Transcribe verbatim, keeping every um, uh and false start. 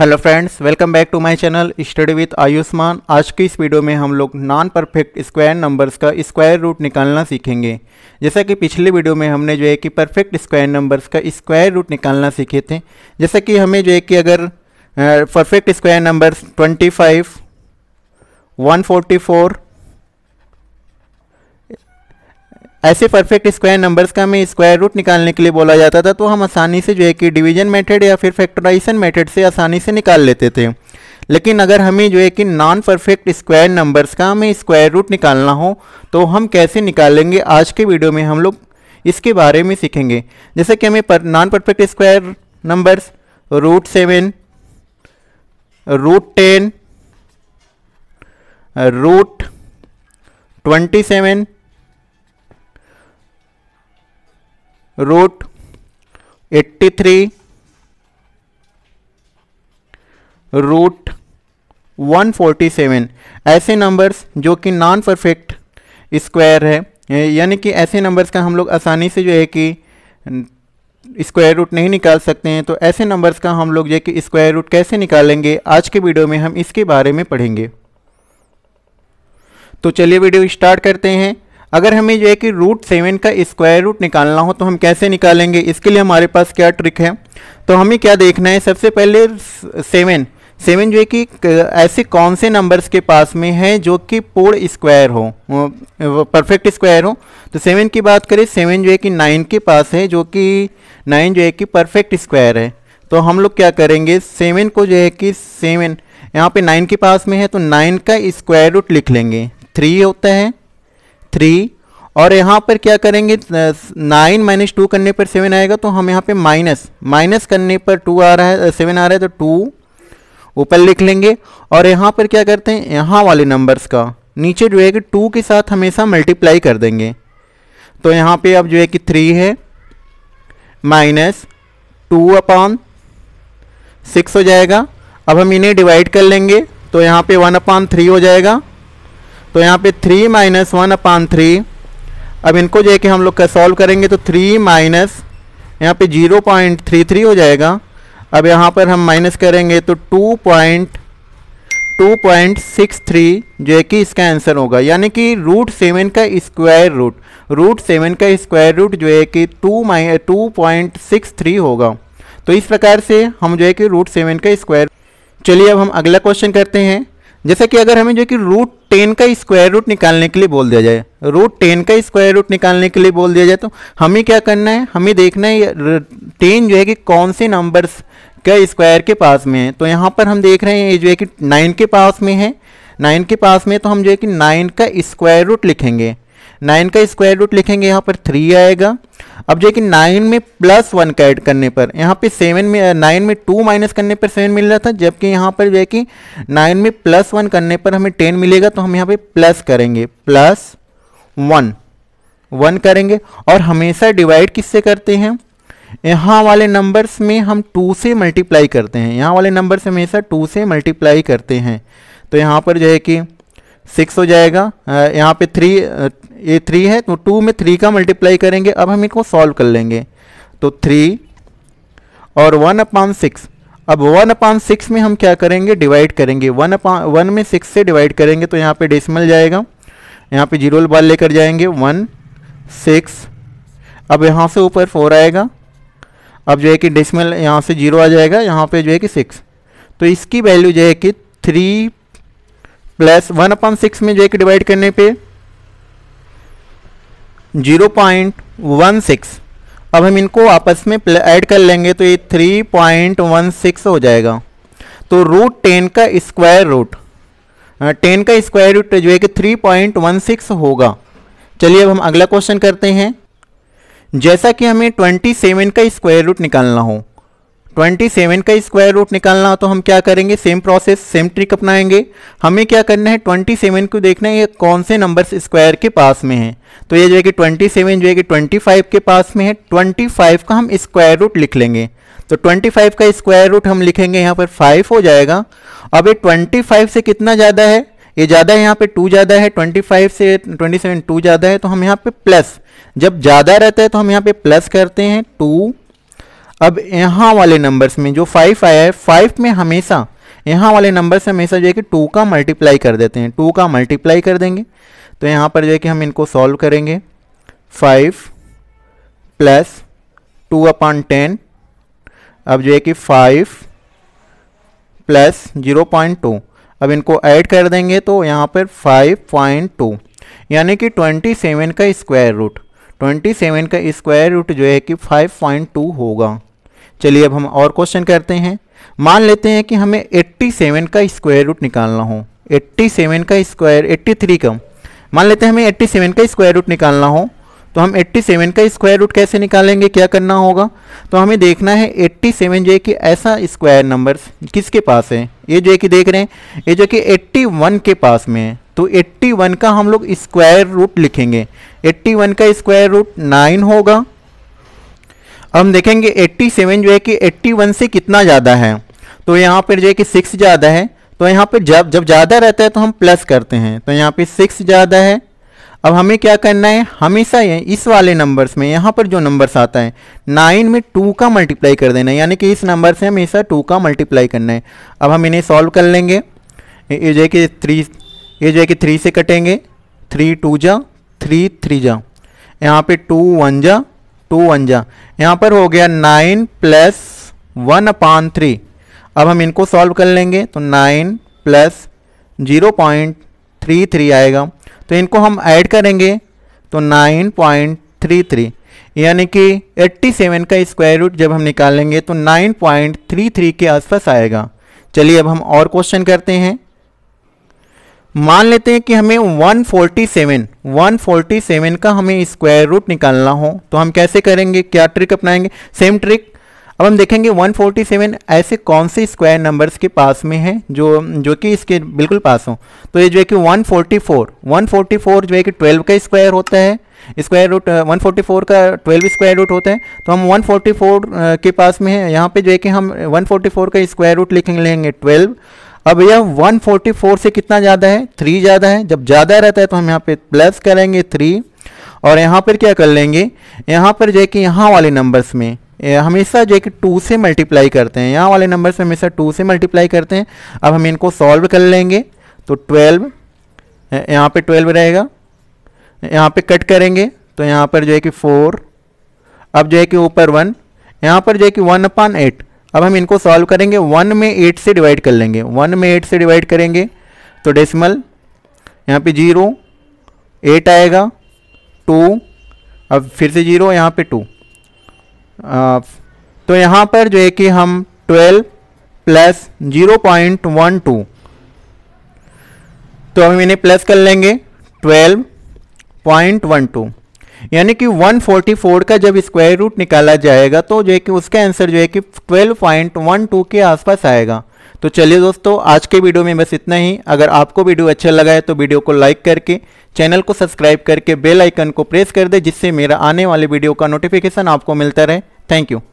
Hello friends, welcome back to my channel study with Ayushman. आज की इस वीडियो में हम लोग नॉन परफेक्ट स्क्वायर नंबर्स का स्क्वायर रूट निकालना सीखेंगे। जैसा कि पिछली वीडियो में हमने जो है कि परफेक्ट स्क्वायर नंबर्स का स्क्वायर रूट निकालना सीखे थे। जैसे कि हमें जो है कि अगर परफेक्ट स्क्वायर नंबर्स पच्चीस, एक सौ चौवालीस ऐसे परफेक्ट स्क्वायर नंबर्स का हमें स्क्वायर रूट निकालने के लिए बोला जाता था, तो हम आसानी से जो है कि डिवीजन मेथड या फिर फैक्टराइजेशन मेथड से आसानी से निकाल लेते थे। लेकिन अगर हमें जो है कि नॉन परफेक्ट स्क्वायर नंबर्स का हमें स्क्वायर रूट निकालना हो तो हम कैसे निकालेंगे, आज के वीडियो में हम लोग इसके बारे में सीखेंगे। जैसे कि हमें non perfect square numbers root seven, root ten, root twenty seven, root eighty three, root one forty seven ऐसे नंबर्स जो कि नॉन परफेक्ट स्क्वायर है, यानी कि ऐसे नंबर्स का हम लोग आसानी से जो है कि स्क्वायर रूट नहीं निकाल सकते हैं, तो ऐसे नंबर्स का हम लोग जो है कि स्क्वायर रूट कैसे निकालेंगे, आज के वीडियो में हम इसके बारे में पढ़ेंगे। तो चलिए वीडियो स्टार्ट करते हैं। अगर हमें जो है कि रूट सेवन का स्क्वायर रूट निकालना हो तो हम कैसे निकालेंगे, इसके लिए हमारे पास क्या ट्रिक है। तो हमें क्या देखना है, सबसे पहले सेवन सेवन जो है कि ऐसे कौन से नंबर्स के पास में है जो कि पूर्ण स्क्वायर हो, परफेक्ट स्क्वायर हो। तो सेवन की बात करें, सेवन जो है कि नाइन के पास है, जो कि नाइन जो है कि परफेक्ट स्क्वायर है। तो हम लोग क्या करेंगे, सेवन को जो है कि सेवन यहाँ पे नाइन के पास में है तो नाइन का स्क्वायर रूट लिख लेंगे, थ्री होता है थ्री। और यहाँ पर क्या करेंगे, नाइन माइनस टू करने पर सेवन आएगा, तो हम यहाँ पे माइनस माइनस करने पर टू आ रहा है, सेवन आ रहा है तो टू ऊपर लिख लेंगे। और यहाँ पर क्या करते हैं, यहाँ वाले नंबर्स का नीचे जो है कि टू के साथ हमेशा मल्टीप्लाई कर देंगे। तो यहाँ पे अब जो है कि थ्री है माइनस टू अपॉन सिक्स हो जाएगा। अब हम इन्हें डिवाइड कर लेंगे तो यहाँ पे वन अपॉन थ्री हो जाएगा। तो यहाँ पे three minus one upon three, अब इनको जो है कि हम लोग का सॉल्व करेंगे तो थ्री माइनस यहाँ पे जीरो पॉइंट थ्री थ्री हो जाएगा। अब यहाँ पर हम माइनस करेंगे तो two point two point six three जो है कि इसका आंसर होगा, यानी कि रूट सेवन का स्क्वायर रूट रूट सेवन का स्क्वायर रूट जो है कि two my two point six three होगा। तो इस प्रकार से हम जो है कि रूट सेवन का स्क्वायर। चलिए अब हम अगला क्वेश्चन करते हैं। जैसे कि अगर हमें जो है कि रूट टेन का स्क्वायर रूट निकालने के लिए बोल दिया जाए, रूट टेन का स्क्वायर रूट निकालने के लिए बोल दिया जाए तो हमें क्या करना है, हमें देखना है टेन जो है कि कौन से नंबर्स का स्क्वायर के पास में है। तो यहाँ पर हम देख रहे हैं ये जो है कि नाइन के पास में है, नाइन के पास में, तो हम जो है कि नाइन का स्क्वायर रूट लिखेंगे, नाइन का स्क्वायर रूट लिखेंगे, यहाँ पर थ्री आएगा। अब जो है कि नाइन में प्लस वन का ऐड करने पर, यहाँ पे सेवन में नाइन में टू माइनस करने पर सेवन मिल रहा था, जबकि यहाँ पर जो है कि नाइन में प्लस वन करने पर हमें टेन मिलेगा। तो हम यहाँ पे प्लस करेंगे, प्लस वन वन करेंगे। और हमेशा डिवाइड किससे करते हैं, यहाँ वाले नंबर्स में हम टू से मल्टीप्लाई करते हैं, यहाँ वाले नंबर से हमेशा टू से मल्टीप्लाई करते हैं। तो यहाँ पर जो है कि सिक्स हो जाएगा, यहाँ पे थ्री ये थ्री है तो टू में थ्री का मल्टीप्लाई करेंगे। अब हम इनको सॉल्व कर लेंगे तो थ्री और वन अपान सिक्स, अब वन अपान सिक्स में हम क्या करेंगे, डिवाइड करेंगे, वन अपान वन में सिक्स से डिवाइड करेंगे। तो यहाँ पे डेसिमल जाएगा, यहाँ पे जीरो बार लेकर जाएंगे, वन सिक्स, अब यहाँ से ऊपर फोर आएगा। अब जो है कि डेसिमल यहाँ से जीरो आ जाएगा, यहाँ पर जो है कि सिक्स, तो इसकी वैल्यू जो है कि three plus one upon six में जो है कि डिवाइड करने पे जीरो पॉइंट वन सिक्स। अब हम इनको आपस में ऐड कर लेंगे तो ये थ्री पॉइंट वन सिक्स हो जाएगा। तो रूट टेन का स्क्वायर रूट टेन का स्क्वायर रूट जो है कि थ्री पॉइंट वन सिक्स होगा। चलिए अब हम अगला क्वेश्चन करते हैं। जैसा कि हमें सत्ताईस का स्क्वायर रूट निकालना हो, सत्ताईस का स्क्वायर रूट निकालना हो तो हम क्या करेंगे, सेम प्रोसेस सेम ट्रिक अपनाएंगे। हमें क्या करना है, सत्ताईस को देखना है ये कौन से नंबर्स स्क्वायर के पास में है। तो ये जो है कि सत्ताईस जो है कि पच्चीस के पास में है, पच्चीस का हम स्क्वायर रूट लिख लेंगे। तो पच्चीस का स्क्वायर रूट हम लिखेंगे, यहाँ पर पाँच हो जाएगा। अब ये पच्चीस से कितना ज़्यादा है, ये ज़्यादा है, यहाँ पे टू ज़्यादा है, पच्चीस से सत्ताईस टू ज़्यादा है, तो हम यहाँ पे प्लस, जब ज़्यादा रहता है तो हम यहाँ पे प्लस करते हैं टू। अब यहाँ वाले नंबर्स में जो फाइव आया है, फाइव में हमेशा यहाँ वाले नंबर से हमेशा जो है कि टू का मल्टीप्लाई कर देते हैं, टू का मल्टीप्लाई कर देंगे। तो यहाँ पर जो है कि हम इनको सॉल्व करेंगे, five plus two upon ten, अब जो है कि five plus zero point two, अब इनको ऐड कर देंगे तो यहाँ पर फाइव पॉइंट टू यानी कि सत्ताईस का स्क्वायर रूट, सत्ताईस का स्क्वायर रूट जो है कि फाइव पॉइंट टू होगा। चलिए अब हम और क्वेश्चन करते हैं। मान लेते हैं कि हमें सत्तासी का स्क्वायर रूट निकालना हो, सत्तासी का स्क्वायर, तिरासी का, मान लेते हैं हमें सत्तासी का स्क्वायर रूट निकालना हो, तो हम सत्तासी का स्क्वायर रूट कैसे निकालेंगे, क्या करना होगा? तो हमें देखना है सत्तासी जो है कि ऐसा स्क्वायर नंबर किसके पास है, ये जो है कि देख रहे हैं ये जो है कि इक्यासी के पास में है, तो इक्यासी का हम लोग स्क्वायर रूट लिखेंगे। इक्यासी का स्क्वायर रूट नौ होगा। अब हम देखेंगे सत्तासी जो है कि इक्यासी से कितना ज़्यादा है, तो यहाँ पर जो है कि छह ज़्यादा है, तो यहाँ पर जब जब ज़्यादा रहता है तो हम प्लस करते हैं, तो यहाँ पर छह ज़्यादा है। अब हमें क्या करना है, हमेशा ये इस वाले नंबर्स में यहाँ पर जो नंबर्स आता है नाइन में टू का मल्टीप्लाई कर देना है, यानी कि इस नंबर से हमेशा टू का मल्टीप्लाई करना है। अब हम इन्हें सॉल्व कर लेंगे, ये जो है कि थ्री, ये जो है कि थ्री से कटेंगे, थ्री टू जा, थ्री थ्री जा, यहाँ पे टू वन जा, टू वन जा, यहाँ पर हो गया nine plus one upon three. अब हम इनको सॉल्व कर लेंगे तो nine plus zero point three three आएगा, तो इनको हम ऐड करेंगे तो नाइन पॉइंट थ्री थ्री, यानी कि सत्तासी का स्क्वायर रूट जब हम निकालेंगे तो नाइन पॉइंट थ्री थ्री के आसपास आएगा। चलिए अब हम और क्वेश्चन करते हैं। मान लेते हैं कि हमें एक सौ सैंतालीस, एक सौ सैंतालीस का हमें स्क्वायर रूट निकालना हो, तो हम कैसे करेंगे, क्या ट्रिक अपनाएंगे? Same trick. अब हम देखेंगे एक सौ सैंतालीस ऐसे कौन से स्क्वायर नंबर्स के पास में है जो जो कि इसके बिल्कुल पास हो, तो ये जो है कि एक सौ चौवालीस, एक सौ चौवालीस जो है कि बारह का स्क्वायर होता है, स्क्वायर रूट एक सौ चौवालीस का बारह स्क्वायर रूट होता है, तो हम एक सौ चौवालीस के पास में है, यहाँ पे जो है कि हम एक सौ चौवालीस का स्क्वायर रूट लिख लेंगे बारह। अब यह एक सौ चौवालीस से कितना ज़्यादा है, तीन ज़्यादा है, जब ज़्यादा रहता है तो हम यहाँ पे प्लस करेंगे तीन, और यहाँ पर क्या कर लेंगे, यहाँ पर जो है कि यहाँ वाले नंबर्स में हमेशा जो है कि टू से मल्टीप्लाई करते हैं, यहाँ वाले नंबर से हमेशा टू से मल्टीप्लाई करते हैं। अब हम इनको सॉल्व कर लेंगे तो ट्वेल्व, यहाँ पे ट्वेल्व रहेगा, यहाँ पे कट करेंगे तो यहाँ पर जो है कि फोर, अब जो है कि ऊपर वन, यहाँ पर जो है कि वन अपान एट। अब हम इनको सॉल्व करेंगे, वन में एट से डिवाइड कर लेंगे, वन में एट से डिवाइड करेंगे तो डेसिमल यहाँ पर जीरो एट आएगा, टू, अब फिर से जीरो, यहाँ पर टू, आ, तो यहाँ पर जो है कि हम twelve plus zero point one two, तो हम इन्हें प्लस कर लेंगे ट्वेल्व पॉइंट वन टू, यानी कि एक सौ चौवालीस का जब स्क्वायर रूट निकाला जाएगा तो जो है कि उसका आंसर जो है कि बारह पॉइंट एक दो के आसपास आएगा। तो चलिए दोस्तों, आज के वीडियो में बस इतना ही। अगर आपको वीडियो अच्छा लगा है तो वीडियो को लाइक करके, चैनल को सब्सक्राइब करके बेल आइकन को प्रेस कर दे, जिससे मेरा आने वाले वीडियो का नोटिफिकेशन आपको मिलता रहे। Thank you.